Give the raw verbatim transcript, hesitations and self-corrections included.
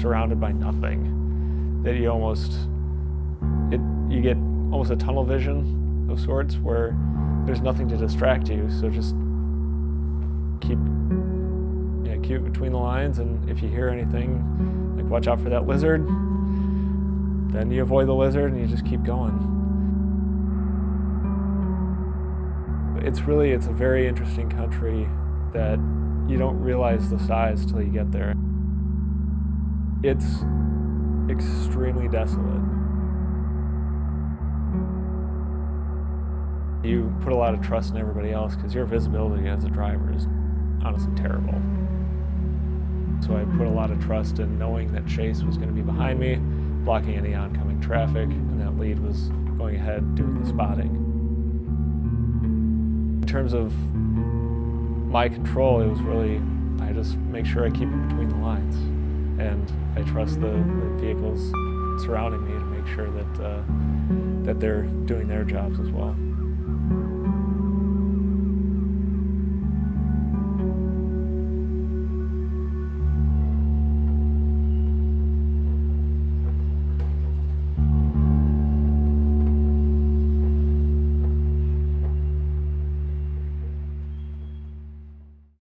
surrounded by nothing, that you almost, it, you get almost a tunnel vision of sorts where there's nothing to distract you, so just keep, you know, keep between the lines, and if you hear anything, like watch out for that lizard, then you avoid the lizard and you just keep going. It's really, it's a very interesting country that you don't realize the size till you get there. It's extremely desolate. You put a lot of trust in everybody else because your visibility as a driver is honestly terrible. So I put a lot of trust in knowing that Chase was going to be behind me, blocking any oncoming traffic, and that lead was going ahead doing the spotting. In terms of my control, it was really, I just make sure I keep it between the lines, and I trust the, the vehicles surrounding me to make sure that, uh, that they're doing their jobs as well.